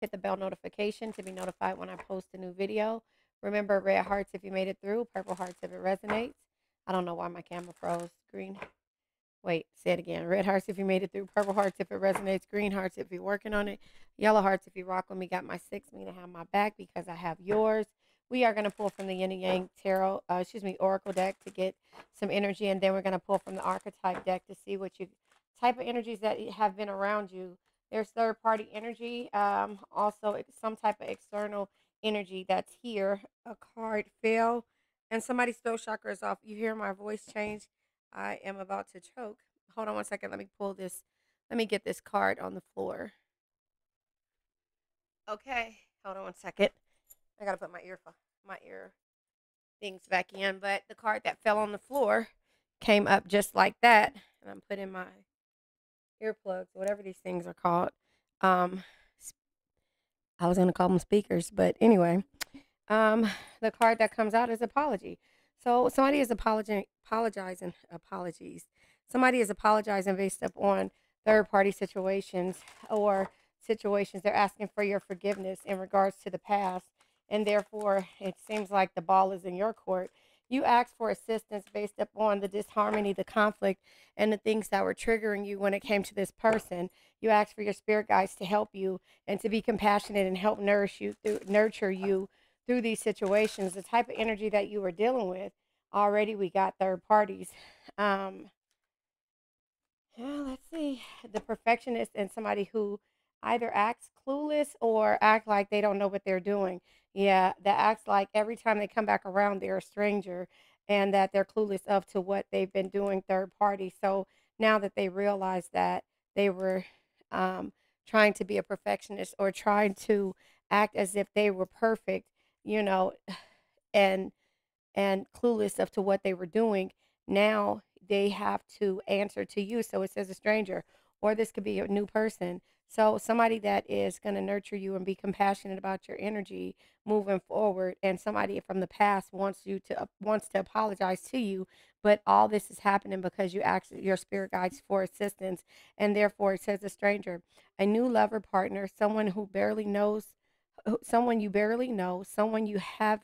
Hit the bell notification to be notified when I post a new video. Remember, red hearts if you made it through, purple hearts if it resonates. I don't know why my camera froze. Green. Wait, say it again. Red hearts if you made it through, purple hearts if it resonates, green hearts if you're working on it, yellow hearts if you rock with me, got my 6 me to have my back because I have yours. We are going to pull from the Yin and Yang Tarot, Oracle deck to get some energy, and then we're going to pull from the Archetype deck to see what type of energies that have been around you. There's third-party energy, also some type of external energy that's here. A card fell, and somebody's throat chakra is off. You hear my voice change. I am about to choke. Hold on one second. Let me pull this. Let me get this card on the floor. Okay. Hold on one second. I got to put my ear things back in. But the card that fell on the floor came up just like that. And I'm putting my earplugs, whatever these things are called. I was going to call them speakers. But anyway, the card that comes out is apology. So somebody is apologizing based upon third-party situations or situations. They're asking for your forgiveness in regards to the past, and therefore it seems like the ball is in your court. You asked for assistance based upon the disharmony, the conflict, and the things that were triggering you when it came to this person. You asked for your spirit guides to help you and to be compassionate and help nurture you through these situations. The type of energy that you were dealing with already, we got third parties. Yeah, let's see, the perfectionist and somebody who either acts clueless or act like they don't know what they're doing. Yeah, that acts like every time they come back around they're a stranger, and that they're clueless of to what they've been doing third party. So now that they realize that they were trying to be a perfectionist or trying to act as if they were perfect, you know, and clueless up to what they were doing, now they have to answer to you. So it says a stranger, or this could be a new person. So somebody that is going to nurture you and be compassionate about your energy moving forward, and somebody from the past wants to apologize to you. But all this is happening because you asked your spirit guides for assistance, and therefore it says a stranger, a new lover, partner, someone who barely knows, someone you barely know, someone you have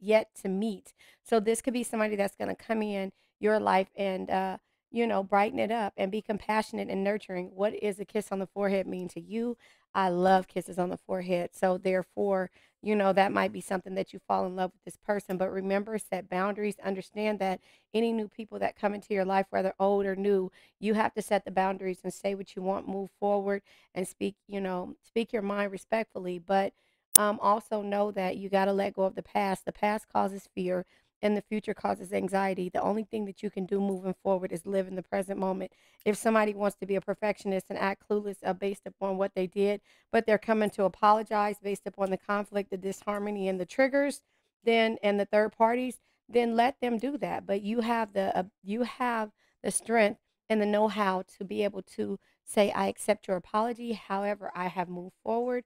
yet to meet. So this could be somebody that's going to come in your life and, you know, brighten it up and be compassionate and nurturing. What is a kiss on the forehead mean to you? I love kisses on the forehead. So therefore, you know, that might be something that you fall in love with this person. But remember, set boundaries. Understand that any new people that come into your life, whether old or new, you have to set the boundaries and say what you want, move forward and speak, you know, speak your mind respectfully. But also know that you got to let go of the past. The past causes fear and the future causes anxiety. The only thing that you can do moving forward is live in the present moment. If somebody wants to be a perfectionist and act clueless based upon what they did, but they're coming to apologize based upon the conflict, the disharmony, and the triggers, then, and the third parties, then let them do that. But you have the strength and the know-how to be able to say, I accept your apology. However, I have moved forward,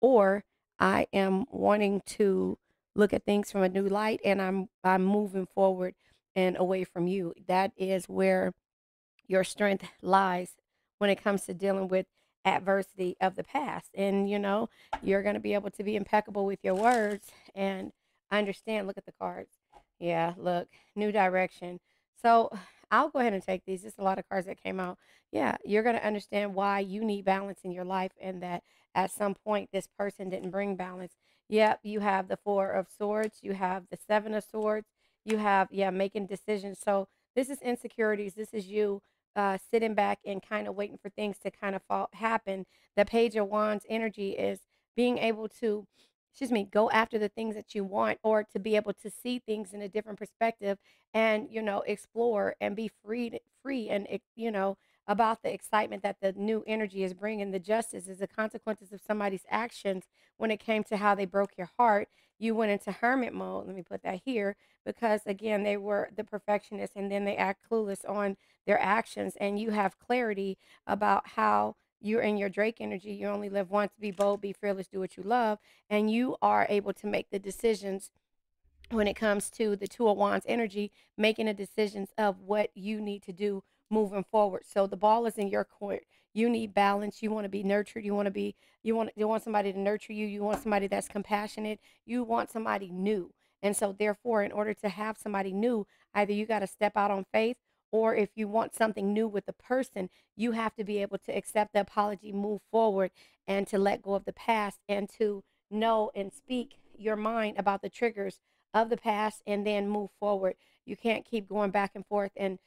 or I am wanting to look at things from a new light, and I'm moving forward and away from you. That is where your strength lies when it comes to dealing with adversity of the past. And, you know, you're going to be able to be impeccable with your words. And I understand. Look at the cards. Yeah, look, new direction. So I'll go ahead and take these. There's a lot of cards that came out. Yeah, you're going to understand why you need balance in your life, and that at some point this person didn't bring balance. Yep, you have the 4 of Swords. You have the 7 of Swords. You have, yeah, making decisions. So this is insecurities. This is you sitting back and kind of waiting for things to kind of happen. The Page of Wands energy is being able to, excuse me, go after the things that you want, or to be able to see things in a different perspective and, you know, explore and be free and, you know, about the excitement that the new energy is bringing. The justice is the consequences of somebody's actions when it came to how they broke your heart. You went into hermit mode. Let me put that here, because again, they were the perfectionist, and then they act clueless on their actions. And you have clarity about how you're in your Drake energy. You only live once. Be bold, be fearless, do what you love. And you are able to make the decisions when it comes to the 2 of Wands energy, making the decisions of what you need to do moving forward. So the ball is in your court. You need balance. You want to be nurtured. You want somebody to nurture you. You want somebody that's compassionate. You want somebody new. And so therefore, in order to have somebody new, either you got to step out on faith, or if you want something new with the person, you have to be able to accept the apology, move forward, and to let go of the past, and to know and speak your mind about the triggers of the past, and then move forward. You can't keep going back and forth and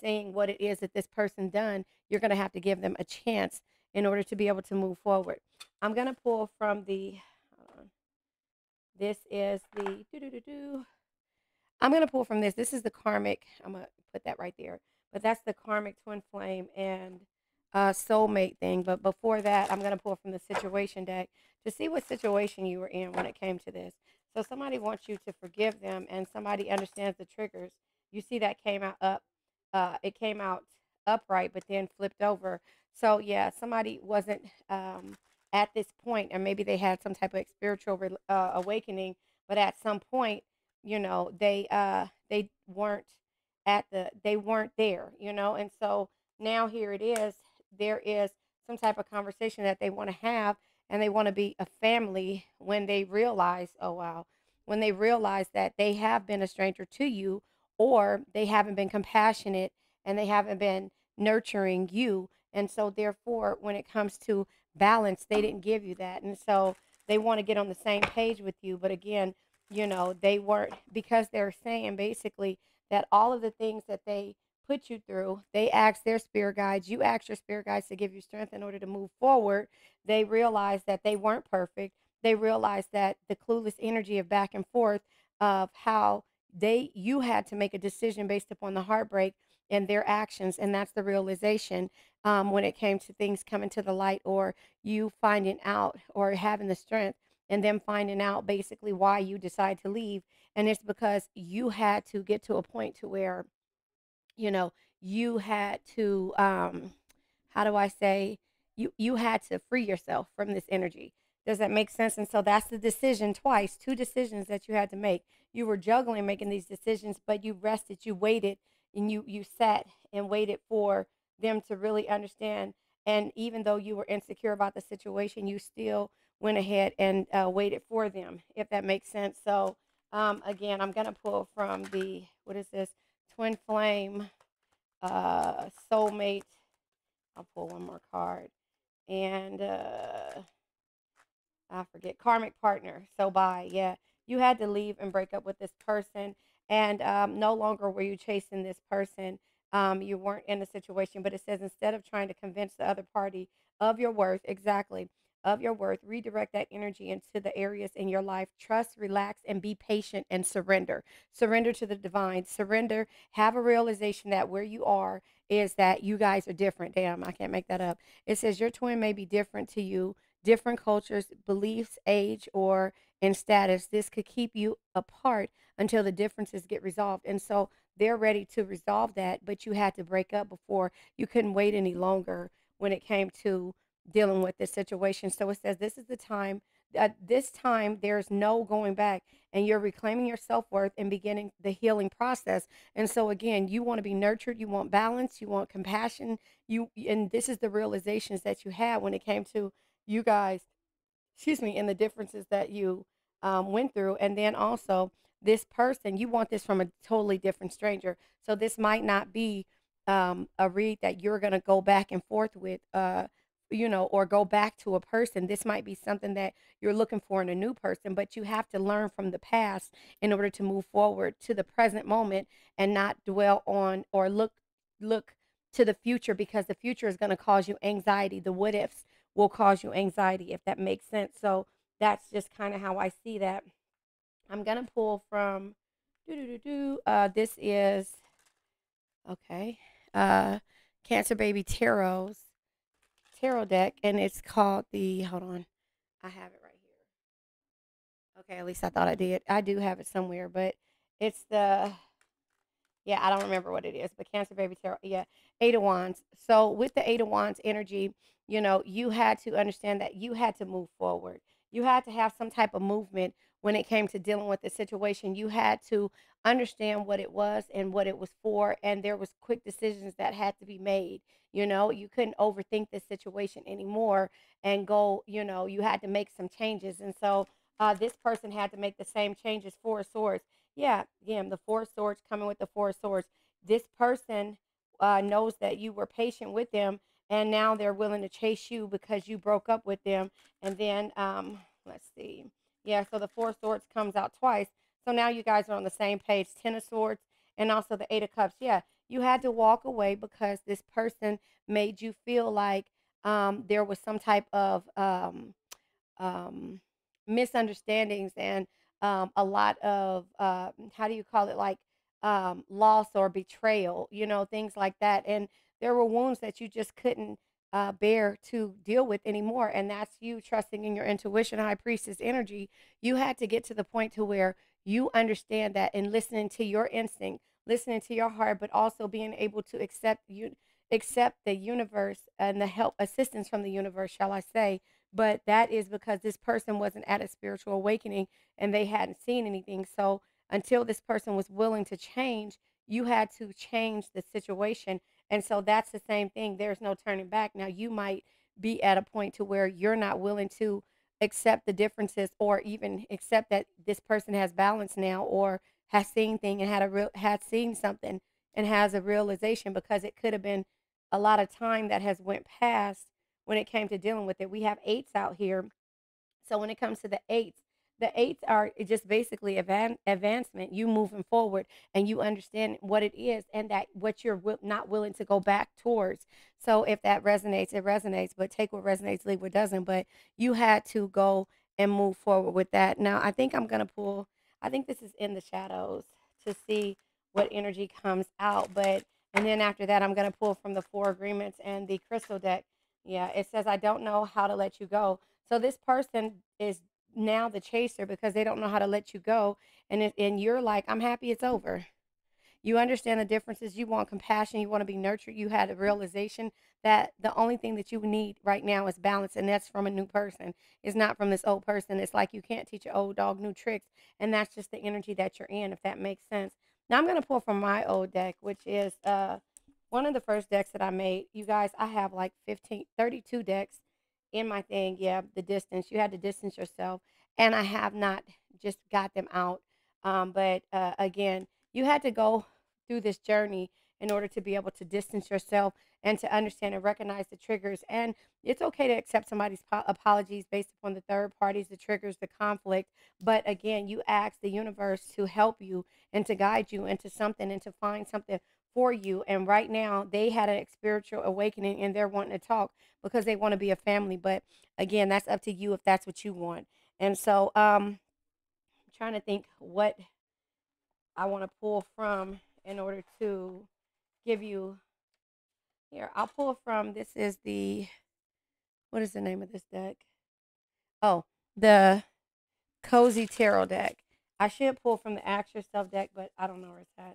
saying what it is that this person done. You're going to have to give them a chance in order to be able to move forward. I'm going to pull from the, hold on, this is the, I'm going to pull from this. This is the karmic, I'm going to put that right there, but that's the karmic twin flame and soulmate thing. But before that, I'm going to pull from the situation deck to see what situation you were in when it came to this. So somebody wants you to forgive them, and somebody understands the triggers. You see that came out up. It came out upright, but then flipped over. So yeah, somebody wasn't at this point, or maybe they had some type of spiritual awakening, but at some point, you know, they weren't at the, they weren't there, you know. And so now here it is. There is some type of conversation that they want to have. And they want to be a family when they realize, oh, wow, when they realize that they have been a stranger to you, or they haven't been compassionate and they haven't been nurturing you. And so therefore, when it comes to balance, they didn't give you that. And so they want to get on the same page with you. But again, you know, they weren't, because they're saying basically that all of the things that they put you through, they asked their spirit guides, you asked your spirit guides to give you strength in order to move forward. They realized that they weren't perfect. They realized that the clueless energy of back and forth, of how you had to make a decision based upon the heartbreak and their actions. And that's the realization when it came to things coming to the light, or you finding out, or having the strength and them finding out basically why you decide to leave. And it's because you had to get to a point to where, you know, you had to, how do I say, you had to free yourself from this energy. Does that make sense? And so that's the decision twice, two decisions that you had to make. You were juggling making these decisions, but you rested, you waited, and you sat and waited for them to really understand. And even though you were insecure about the situation, you still went ahead and waited for them, if that makes sense. So again, I'm going to pull from the, what is this? Twin flame, soulmate. I'll pull one more card, and I forget, karmic partner. So bye. Yeah, you had to leave and break up with this person, and no longer were you chasing this person. You weren't in the situation, but it says instead of trying to convince the other party of your worth, exactly, of your worth, redirect that energy into the areas in your life. Trust, relax, and be patient, and surrender. Surrender to the divine. Surrender. Have a realization that where you are is that you guys are different. Damn, I can't make that up. It says your twin may be different to you, different cultures, beliefs, age, or in status. This could keep you apart until the differences get resolved. And so they're ready to resolve that, but you had to break up before. You couldn't wait any longer when it came to dealing with this situation. So it says this is the time. At this time, there's no going back, and you're reclaiming your self-worth and beginning the healing process. And so again, you want to be nurtured, you want balance, you want compassion, and this is the realizations that you had when it came to you guys, excuse me, and the differences that you went through. And then also this person, you want this from a totally different stranger. So this might not be a read that you're going to go back and forth with, you know, or go back to a person. This might be something that you're looking for in a new person, but you have to learn from the past in order to move forward to the present moment, and not dwell on or look to the future, because the future is going to cause you anxiety. The what ifs will cause you anxiety, if that makes sense. So that's just kind of how I see that. I'm going to pull from this is okay. Cancer Baby Tarot deck, and it's called the, hold on, I have it right here. Okay, at least I thought I did. I do have it somewhere, but it's the, yeah, I don't remember what it is, but Cancer Baby Tarot, yeah, Eight of Wands. So with the Eight of Wands energy, you know, you had to understand that you had to move forward. You had to have some type of movement when it came to dealing with the situation. You had to understand what it was and what it was for, and there was quick decisions that had to be made. You know, you couldn't overthink this situation anymore and go, you know, you had to make some changes. And so this person had to make the same changes. Four of Swords. Yeah, again, the Four of Swords coming with the Four of Swords. This person knows that you were patient with them, and now they're willing to chase you because you broke up with them. And then, let's see. Yeah, so the Four of Swords comes out twice. So now you guys are on the same page. Ten of Swords and also the Eight of Cups. Yeah, you had to walk away because this person made you feel like there was some type of misunderstandings and a lot of, how do you call it, like loss or betrayal, you know, things like that. And there were wounds that you just couldn't bear to deal with anymore. And that's you trusting in your intuition, High Priestess energy. You had to get to the point to where you understand that and listening to your instinct, listening to your heart, but also being able to accept the universe and the help, assistance from the universe, shall I say. But that is because this person wasn't at a spiritual awakening and they hadn't seen anything. So until this person was willing to change, you had to change the situation. And so that's the same thing. There's no turning back. Now, you might be at a point to where you're not willing to accept the differences or even accept that this person has balance now or has seen thing and had seen something and has a realization, because it could have been a lot of time that has went past when it came to dealing with it. We have eights out here. So when it comes to the eights are just basically advancement, you moving forward, and you understand what it is and that what you're not willing to go back towards. So if that resonates, it resonates, but take what resonates, leave what doesn't. But you had to go and move forward with that. Now, I think I'm going to pull, I think this is in the shadows to see what energy comes out. But, and then after that, I'm going to pull from the Four Agreements and the Crystal deck. Yeah, it says, I don't know how to let you go. So this person is now the chaser because they don't know how to let you go. And you're like, I'm happy it's over. You understand the differences. You want compassion. You want to be nurtured. You had a realization that the only thing that you need right now is balance. And that's from a new person. It's not from this old person. It's like you can't teach an old dog new tricks. And that's just the energy that you're in, if that makes sense. Now I'm going to pull from my old deck, which is one of the first decks that I made. You guys, I have like 32 decks in my thing. Yeah, the distance. You had to distance yourself. And I have not just got them out. But again, you had to go through this journey in order to be able to distance yourself and to understand and recognize the triggers. And it's okay to accept somebody's apologies based upon the third parties, the triggers, the conflict. But again, you ask the universe to help you and to guide you into something and to find something for you. And right now they had a spiritual awakening and they're wanting to talk because they want to be a family. But again, that's up to you if that's what you want. And so I'm trying to think what I want to pull from in order to give you here. I'll pull from, this is the, what is the name of this deck? Oh, the Cozy Tarot deck. I should pull from the Ask Yourself deck, but I don't know where it's at.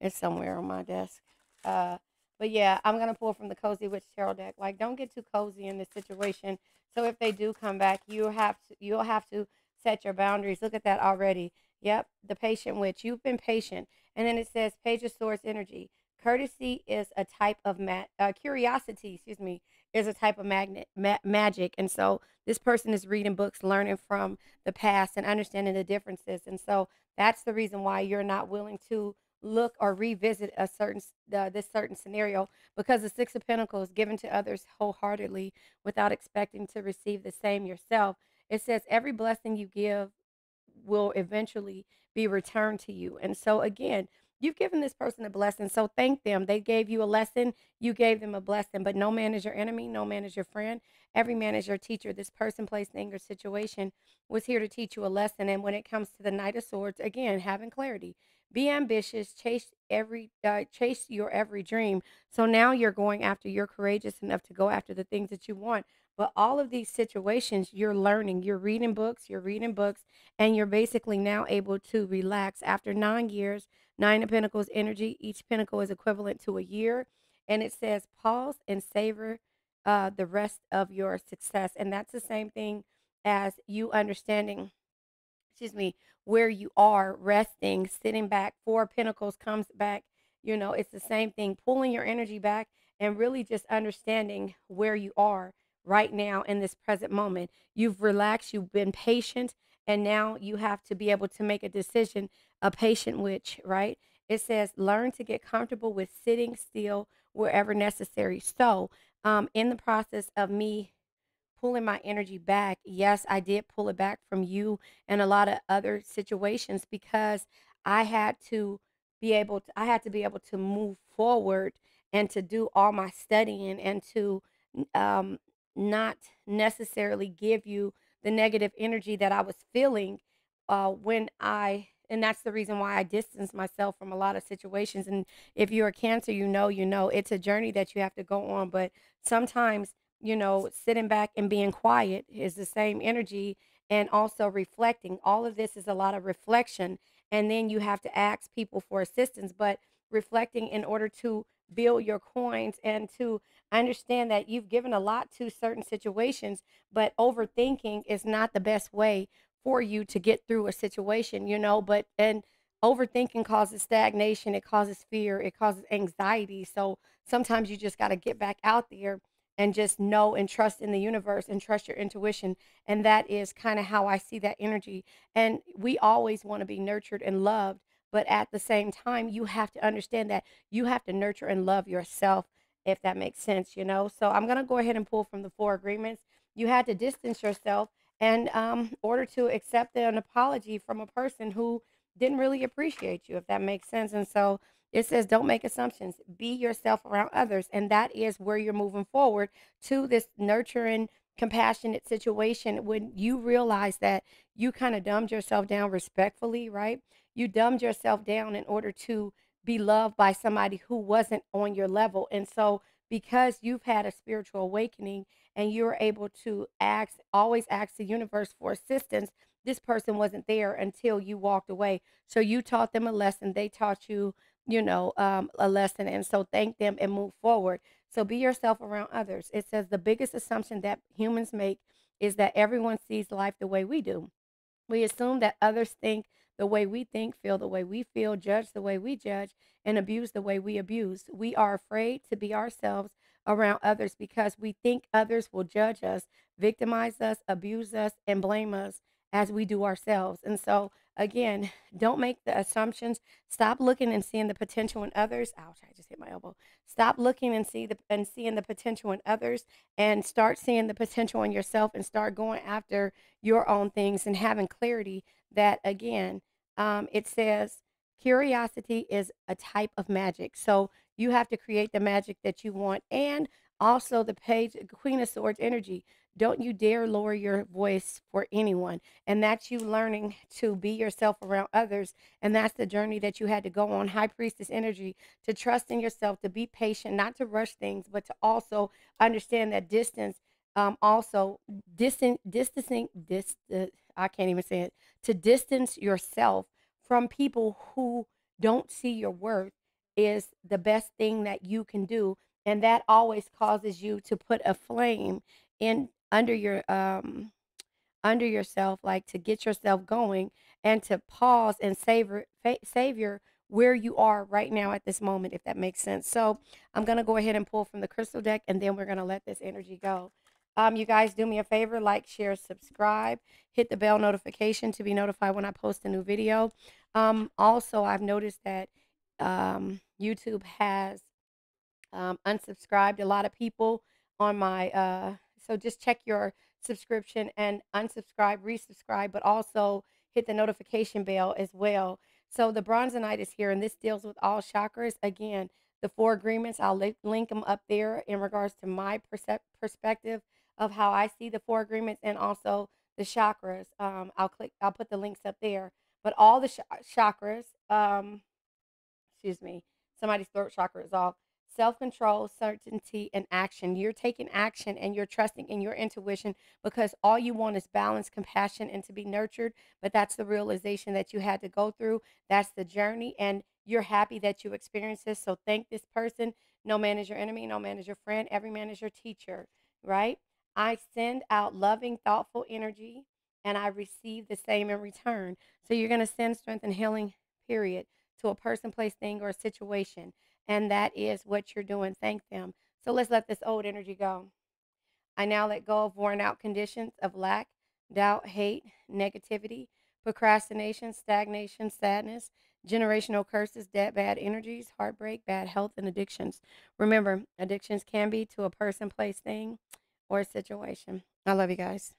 It's somewhere on my desk. But yeah, I'm going to pull from the Cozy Witch Tarot deck. Like, don't get too cozy in this situation. So if they do come back, you'll have to set your boundaries. Look at that already. Yep, the Patient Witch. You've been patient. And then it says Page of Swords energy. Courtesy is a type of curiosity, excuse me, is a type of magic. And so this person is reading books, learning from the past and understanding the differences. And so that's the reason why you're not willing to look or revisit a certain this certain scenario, because the Six of Pentacles, given to others wholeheartedly without expecting to receive the same yourself. It says every blessing you give will eventually be returned to you. And so again, you've given this person a blessing, so thank them. They gave you a lesson, you gave them a blessing. But no man is your enemy, no man is your friend. Every man is your teacher. This person, place, thing, or situation was here to teach you a lesson. And when it comes to the Knight of Swords, again, having clarity. Be ambitious, chase your every dream. So now you're going after, you're courageous enough to go after the things that you want. But all of these situations, you're learning, you're reading books, and you're basically now able to relax. After 9 years, Nine of Pentacles energy, each pentacle is equivalent to a year. And it says pause and savor the rest of your success. And that's the same thing as you understanding excuse me, where you are resting, sitting back. Four of Pentacles comes back. You know, it's the same thing, pulling your energy back and really just understanding where you are right now in this present moment. You've relaxed, you've been patient, and now you have to be able to make a decision, a patient witch, right? It says, learn to get comfortable with sitting still wherever necessary. So in the process of me pulling my energy back, yes, I did pull it back from you and a lot of other situations because I had to be able to, move forward and to do all my studying and to not necessarily give you the negative energy that I was feeling and that's the reason why I distanced myself from a lot of situations. And if you're a Cancer, you know, it's a journey that you have to go on. But sometimes, you know, sitting back and being quiet is the same energy, and also reflecting. All of this is a lot of reflection. And then you have to ask people for assistance, but reflecting in order to build your coins and to understand that you've given a lot to certain situations, but overthinking is not the best way for you to get through a situation, you know, and overthinking causes stagnation. It causes fear. It causes anxiety. So sometimes you just got to get back out there and just know and trust in the universe and trust your intuition. And that is kind of how I see that energy. And we always want to be nurtured and loved. But at the same time, you have to understand that you have to nurture and love yourself, if that makes sense, you know. So I'm going to go ahead and pull from the Four Agreements. You had to distance yourself in order to accept an apology from a person who didn't really appreciate you, if that makes sense. And so it says, don't make assumptions. Be yourself around others. And that is where you're moving forward to this nurturing, compassionate situation when you realize that you kind of dumbed yourself down respectfully, right? You dumbed yourself down in order to be loved by somebody who wasn't on your level. And so because you've had a spiritual awakening and you're able to always ask the universe for assistance, this person wasn't there until you walked away. So you taught them a lesson. They taught you, you know, a lesson. And so thank them and move forward. So be yourself around others. It says the biggest assumption that humans make is that everyone sees life the way we do. We assume that others think the way we think, feel the way we feel, judge the way we judge, and abuse the way we abuse. We are afraid to be ourselves around others because we think others will judge us, victimize us, abuse us, and blame us as we do ourselves. And so again, don't make the assumptions. Stop looking and seeing the potential in others. Ouch, I just hit my elbow. Stop looking and seeing the potential in others, and start seeing the potential in yourself, and start going after your own things and having clarity that, again, it says curiosity is a type of magic. So you have to create the magic that you want. And also the Queen of Swords energy. Don't you dare lower your voice for anyone. And that's you learning to be yourself around others. And that's the journey that you had to go on. High Priestess energy, to trust in yourself, to be patient, not to rush things, but to also understand that distance, to distance yourself from people who don't see your worth is the best thing that you can do. And that always causes you to put a flame in under yourself, like to get yourself going and to pause and savor where you are right now at this moment, if that makes sense. So I'm going to go ahead and pull from the crystal deck, and then we're going to let this energy go. You guys, do me a favor, like, share, subscribe, hit the bell notification to be notified when I post a new video. Also, I've noticed that YouTube has unsubscribed a lot of people on my so just check your subscription and unsubscribe, resubscribe, but also hit the notification bell as well. So the Bronzonite is here, and this deals with all chakras. Again, the Four Agreements, I'll link them up there in regards to my perspective of how I see the Four Agreements and also the chakras. I'll put the links up there. But all the chakras, excuse me, somebody's throat chakra is off. Self-control, certainty, and action. You're taking action and you're trusting in your intuition because all you want is balance, compassion, and to be nurtured. But that's the realization that you had to go through. That's the journey, and you're happy that you experienced this. So thank this person. No man is your enemy. No man is your friend. Every man is your teacher, right? I send out loving, thoughtful energy and I receive the same in return. So you're going to send strength and healing, period, to a person, place, thing, or a situation. And that is what you're doing. Thank them. So let's let this old energy go. I now let go of worn out conditions of lack, doubt, hate, negativity, procrastination, stagnation, sadness, generational curses, debt, bad energies, heartbreak, bad health, and addictions. Remember, addictions can be to a person, place, thing, or a situation. I love you guys.